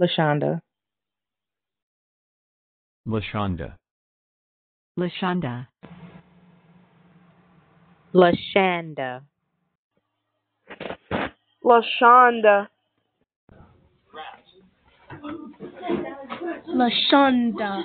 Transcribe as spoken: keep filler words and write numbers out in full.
Lashanda. Lashanda. Lashanda. Lashanda. Lashanda. Lashanda.